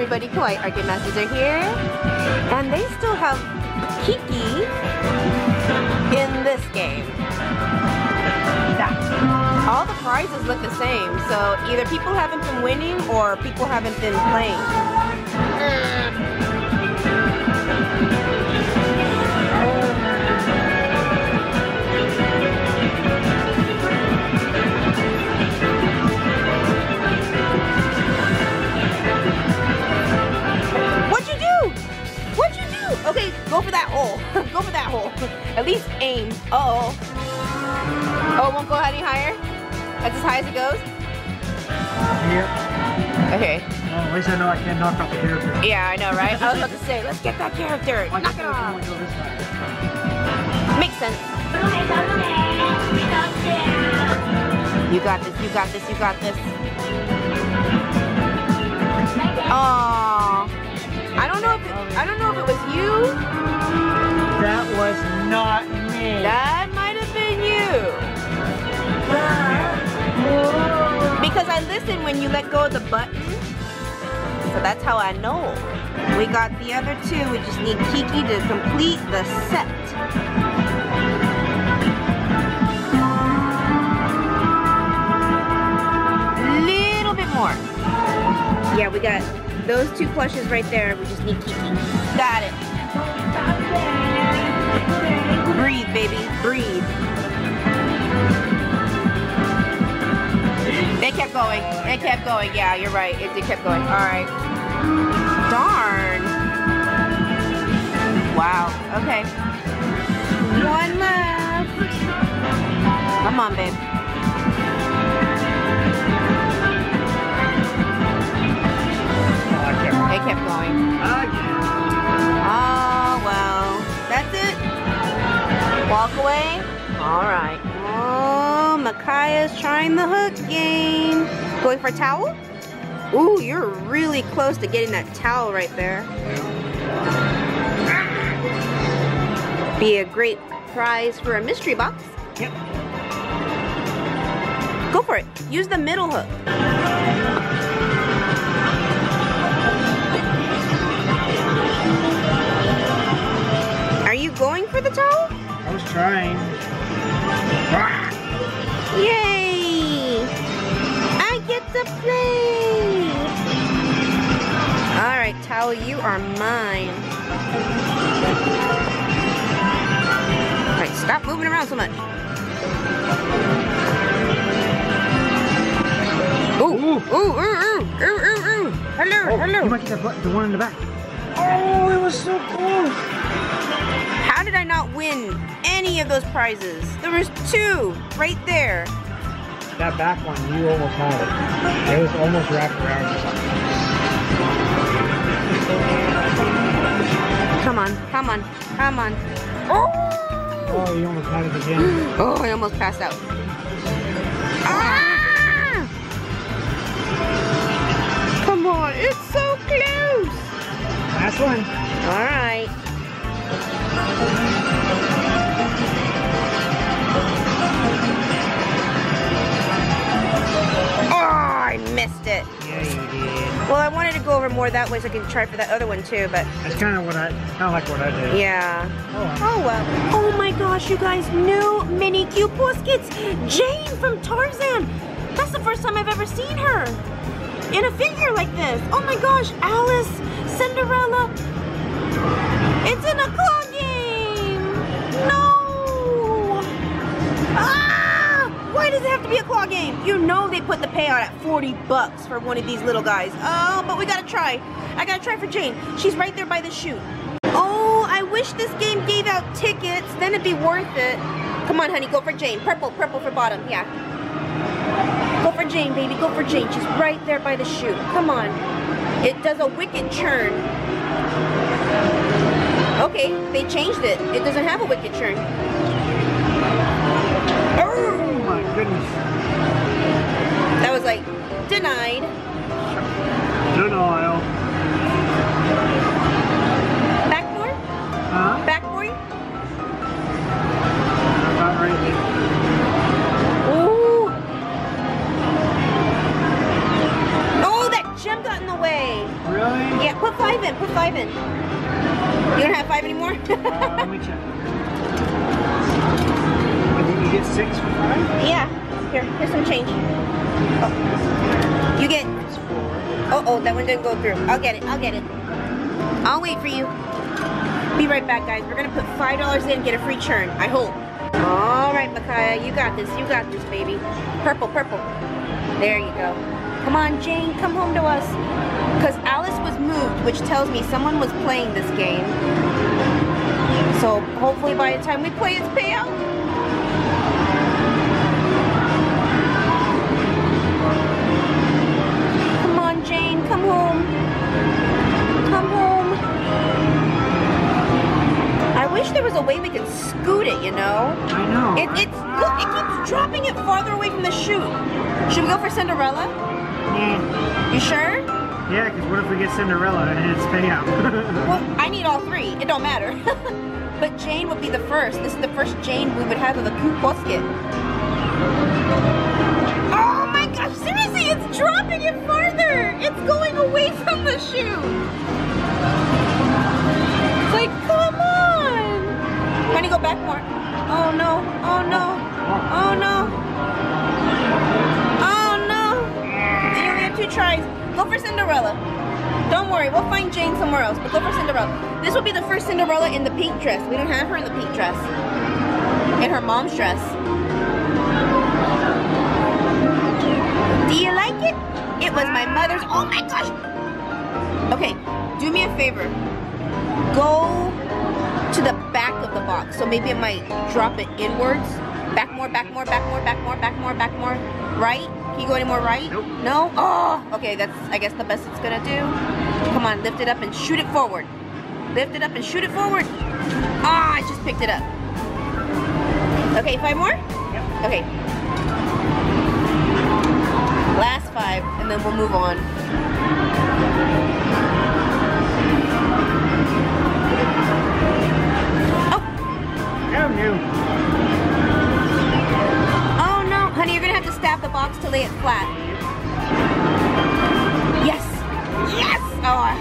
everybody quiet. Our game masters are here. And they still have Kiki in this game. Yeah. All the prizes look the same, so either people haven't been winning or people haven't been playing. Okay, go for that hole. Go for that hole. At least aim. Uh-oh. Oh, it won't go any higher? That's as high as it goes? Here. Okay. At least I know I can't knock off the character. Yeah, I know, right? I was about to say, let's get that character. Knock it off. Makes sense. You got this, you got this, you got this. Aww. I don't know if it was you. That was not me. That might have been you. Because I listened when you let go of the button. So that's how I know. We got the other two. We just need Kiki to complete the set. Yeah, we got those two plushes right there. We just need Kiki. Got it. Breathe, baby. Breathe. They kept going. They kept going. Yeah, you're right. It kept going. All right. Darn. Wow. Okay. One left. Come on, babe. It kept going. Oh, well. That's it. Walk away. All right. Oh, Micaiah's trying the hook game. Going for a towel? Ooh, you're really close to getting that towel right there. Be a great prize for a mystery box. Yep. Go for it. Use the middle hook. Going for the towel? I was trying. Yay! I get to play! Alright, towel, you are mine. Alright, stop moving around so much. Ooh, ooh, ooh, ooh, ooh, ooh, ooh. Hello, hello. You might get the one in the back. Oh, it was so close. How did I not win any of those prizes? There was two right there. That back one, you almost had it. It was almost wrapped around. Come on, come on, come on. Oh! Oh, you almost had it again. Oh, I almost passed out. Ah! Come on, it's so close. Last one. All right. Oh, I missed it. Yeah, you did. Well, I wanted to go over more that way so I can try for that other one too, but that's kind of what I kind of like what I did. Yeah. Oh, well. Oh my gosh, you guys, new mini cute biscuits. Jane from Tarzan. That's the first time I've ever seen her in a figure like this. Oh my gosh, Alice, Cinderella. It's in a club game! No! Ah! Why does it have to be a claw game? You know they put the payout at 40 bucks for one of these little guys. Oh, but we gotta try. I gotta try for Jane. She's right there by the chute. Oh, I wish this game gave out tickets. Then it'd be worth it. Come on, honey, go for Jane. Purple, purple for bottom, yeah. Go for Jane, baby, go for Jane. She's right there by the chute. Come on. It does a wicked churn. Okay, they changed it. It doesn't have a wicked churn. Oh my goodness. That was like, denied. Denial. Backdoor? Huh? Backdoor? Not right here. Ooh. Oh, that gem got in the way. Really? 5 in? You don't have 5 anymore? Let me check. I think you get 6 for 5? Yeah. Here, here's some change. Oh. You get... Uh-oh, that one didn't go through. I'll get it, I'll get it. I'll wait for you. Be right back, guys. We're going to put $5 in and get a free churn, I hope. All right, Micaiah, you got this, baby. Purple, purple. There you go. Come on, Jane, come home to us. Because Alice was moved, which tells me someone was playing this game. So hopefully by the time we play, it's payout. Come on, Jane, come home. Come home. I wish there was a way we could scoot it, you know? I know. It's look, it keeps dropping it farther away from the chute. Should we go for Cinderella? Yeah. You sure? Yeah, because what if we get Cinderella and it's payout? Well, I need all three. It don't matter. But Jane would be the first. This is the first Jane we would have with a poop basket. Oh my gosh, seriously, it's dropping it farther. It's going away from the shoe. It's like, come on. I'm trying to go back more. Oh no, oh no, oh no. Oh no. You only have 2 tries. Go for Cinderella. Don't worry, we'll find Jane somewhere else, but go for Cinderella. This will be the first Cinderella in the pink dress. We don't have her in the pink dress. In her mom's dress. Do you like it? It was my mother's. Oh my gosh! Okay, do me a favor. Go to the back of the box, so maybe it might drop it inwards. Back more, back more, back more, back more, back more, back more. Right? Can you go anymore right? Nope. No? Oh, okay, that's, I guess, the best it's gonna do. Come on, lift it up and shoot it forward. Lift it up and shoot it forward. Ah, I just picked it up. Okay, 5 more? Yep. Okay. Last 5, and then we'll move on. Oh! Damn you. Honey, you're gonna have to stab the box to lay it flat. Yes! Yes! Oh,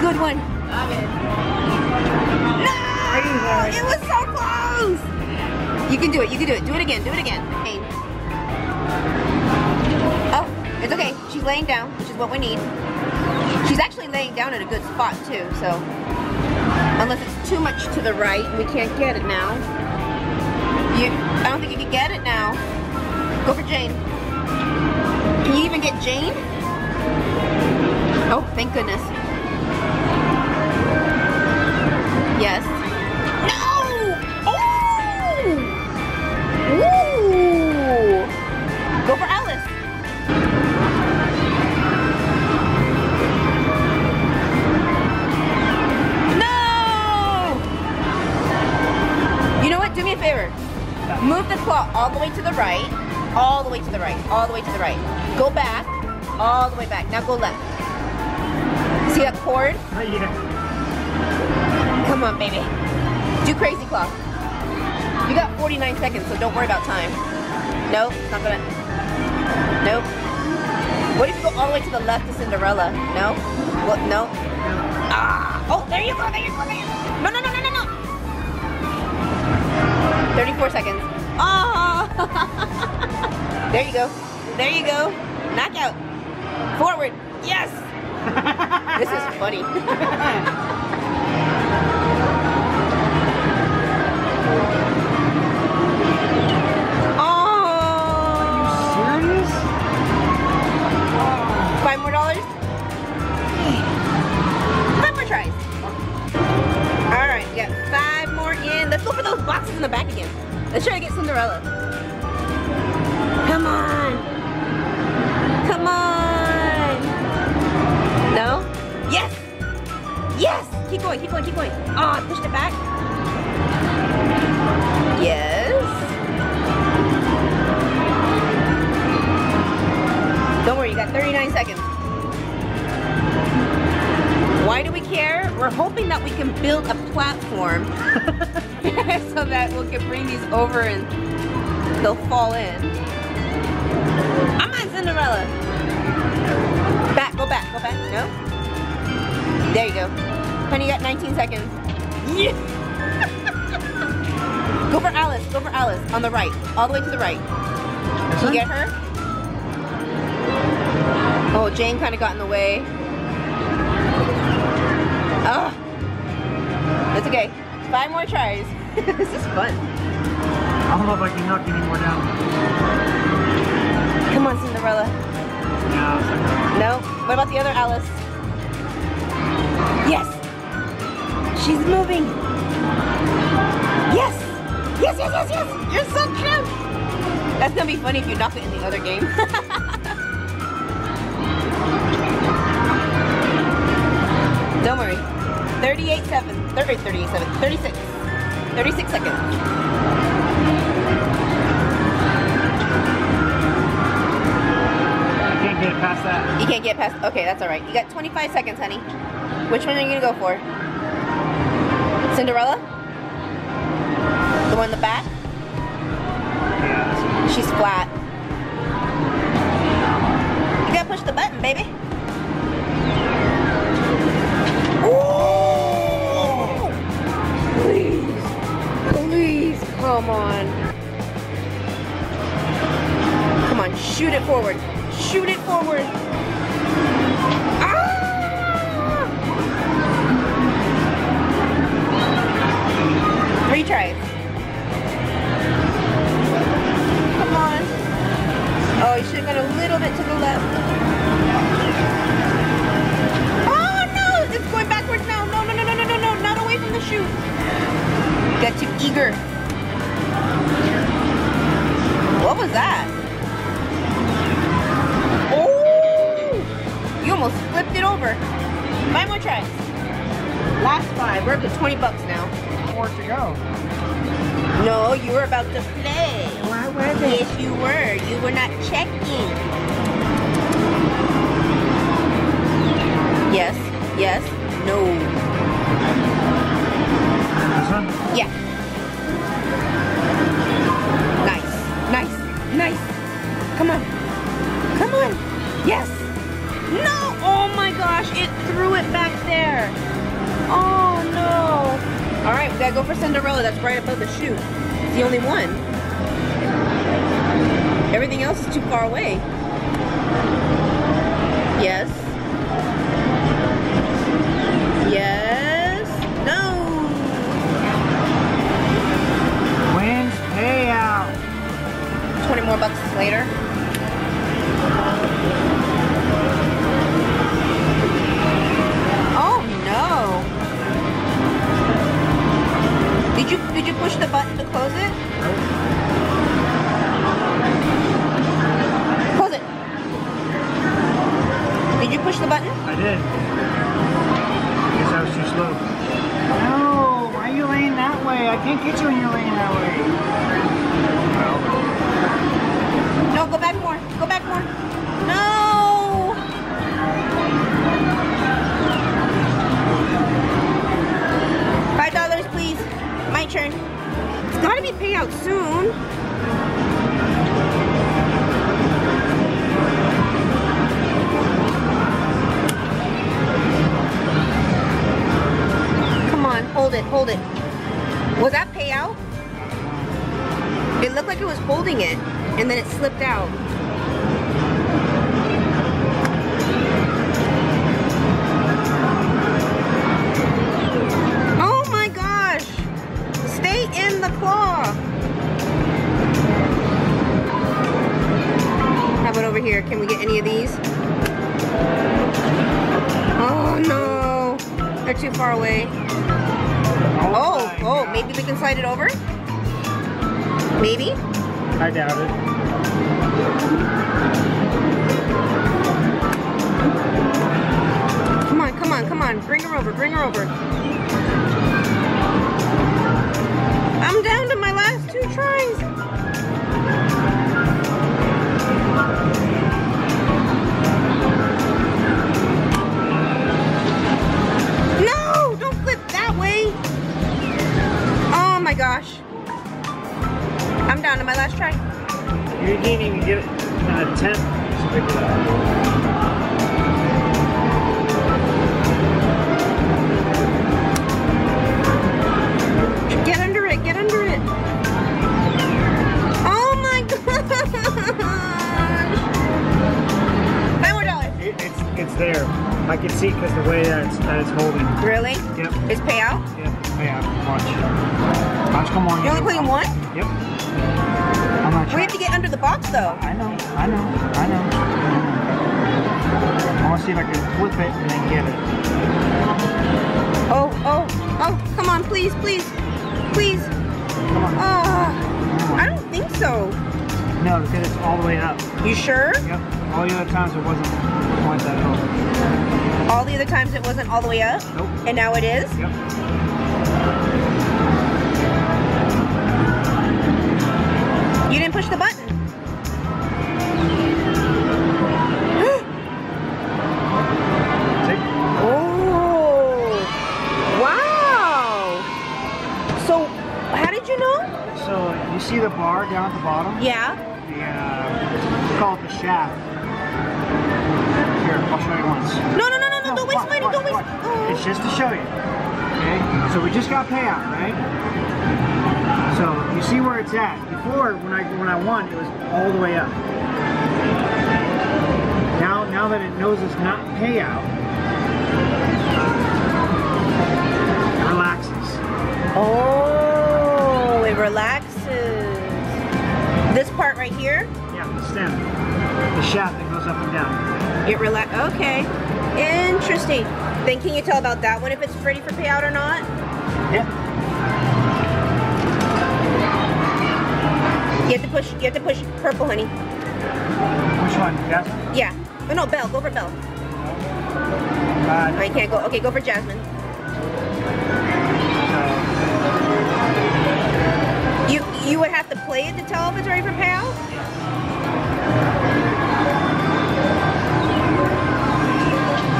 good one. No! It was so close! You can do it, you can do it. Do it again, do it again. Okay. Oh, it's okay. She's laying down, which is what we need. She's actually laying down at a good spot, too, so. Unless it's too much to the right, we can't get it now. I don't think you can get it now. Go for Jane. Can you even get Jane? Oh, thank goodness. Yes. No! Oh! Ooh! Go for Alice. No! You know what? Do me a favor. Move the claw all the way to the right. All the way to the right, all the way to the right. Go back, all the way back. Now go left. See that cord? Yeah. Come on, baby. Do crazy clock. You got 49 seconds, so don't worry about time. Nope, not gonna. Nope. What if you go all the way to the left to Cinderella? No? What? No? Ah! Oh, there you go, there you go, there you go. No, no, no, no, no, no. 34 seconds. Ah! Oh. There you go. There you go. Knockout. Forward. Yes! This is funny. Oh! Are you serious? $5 more? Five more tries. Alright, we got 5 more in. Let's go for those boxes in the back again. Let's try to get Cinderella. Come on! Come on! No? Yes! Yes! Keep going, keep going, keep going. Oh, I pushed it back. Yes. Don't worry, you got 39 seconds. Why do we care? We're hoping that we can build a platform so that we can bring these over and they'll fall in. I'm on Cinderella. Back, go back, go back. No? There you go. Honey, you got 19 seconds. Yeah. Go for Alice. Go for Alice. On the right. All the way to the right. Did you get her? Oh, Jane kind of got in the way. Ugh. It's okay. 5 more tries. This is fun. I don't know if I can knock any more down. Come on, Cinderella. No, it's not. No? What about the other Alice? Yes! She's moving! Yes! Yes, yes, yes, yes! You're so cute! That's gonna be funny if you knock it in the other game. Don't worry. 38 seconds. 36. 36 seconds. I can't get past that. You can't get past... Okay, that's alright. You got 25 seconds, honey. Which one are you going to go for? Cinderella? The one in the back? She's flat. You gotta push the button, baby. Oh! Please. Please, come on. Come on, shoot it forward. Shoot it forward. Ah! 3 tries. Come on. Oh, you should have gone a little bit to the left. Oh, no! It's going backwards now. No, no, no, no, no, no, no. Not away from the shoe. Got too eager. What was that? You almost flipped it over. 5 more tries. Last 5. We're up to 20 bucks now. 4 to go. No, you were about to play. Why was it? Yes, you were. You were not checking. Yes. Yes. No. This one? Yeah. Nice. Nice. Nice. Come on. Come on. Yes. No! Oh my gosh, it threw it back there. Oh no. All right, we gotta go for Cinderella. That's right above the chute. It's the only one. Everything else is too far away. Yes. Yes. No. Wins payout. 20 more bucks later. Did you push the button to close it? Close it. Did you push the button? I did. I guess I was too slow. No, why are you laying that way? I can't get you when you're laying that way. No, go back more. Go back more. No! $5, please. My turn. It's gotta be paid out soon. Come on, hold it, hold it. Was that payout? It looked like it was holding it, and then it slipped out. The claw. How about over here? Can we get any of these? Oh no, they're too far away. Oh, oh, maybe we can slide it over? Maybe? I doubt it. Come on, come on, come on. Bring her over, bring her over. I'm down to my last 2 tries. No, don't flip that way. Oh my gosh. I'm down to my last try. You didn't even give it an attempt to pick it up. I can see because the way that it's holding. Really? Yep. It's payout? Yep, it's payout. Watch. Watch, come on. You're only putting one? Yep. I'm not sure. We have to get under the box though. I know. I want to see if I can flip it and then get it. Oh, come on, please. Come on. I don't think so. No, because it's all the way up. You sure? Yep. All the other times it wasn't quite that at all. All the other times it wasn't all the way up? Nope. And now it is? Yep. You didn't push the button. Oh. Wow. So, how did you know? So, you see the bar down at the bottom? Yeah. It's called the shaft. Here, I'll show you once. No, don't waste money, don't waste. Oh. It's just to show you. Okay? So we just got payout, right? So you see where it's at. Before, when I won, it was all the way up. Now that it knows it's not payout, it relaxes. Oh, it relaxes. This part right here? Yeah, the stem. The shaft that goes up and down. It relax. Okay. Interesting. Then can you tell about that one if it's ready for payout or not? Yeah. You have to push purple, honey. Which one? Jasmine? Yeah. Oh no, Belle. Go for Belle. I can't go. Okay, go for Jasmine. You would have to play it to tell if it's ready for payout?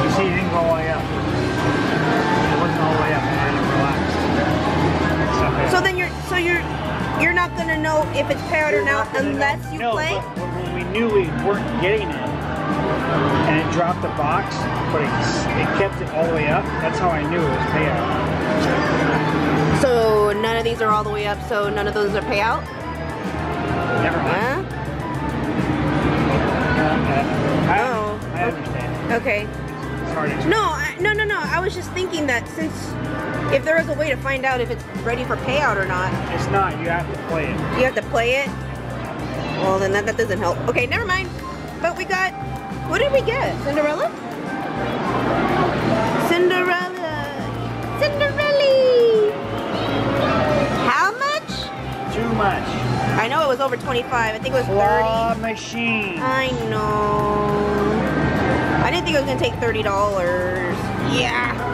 You see, it didn't go all the way up. It wasn't all the way up, and it relaxed. So then you're not gonna know if it's payout or not unless you play? No, but when we knew we weren't getting it, and it dropped the box, but it kept it all the way up, that's how I knew it was payout. So. None of these are all the way up, so none of those are payout? Never mind. I understand. Okay. It's hard to explain. No. I was just thinking that since, if there was a way to find out if it's ready for payout or not. It's not. You have to play it. You have to play it? Well, then that doesn't help. Okay, never mind. But we got, what did we get? Cinderella? Much. I know it was over 25. I think it was 30. Claw machine. I know. I didn't think it was gonna take $30. Yeah.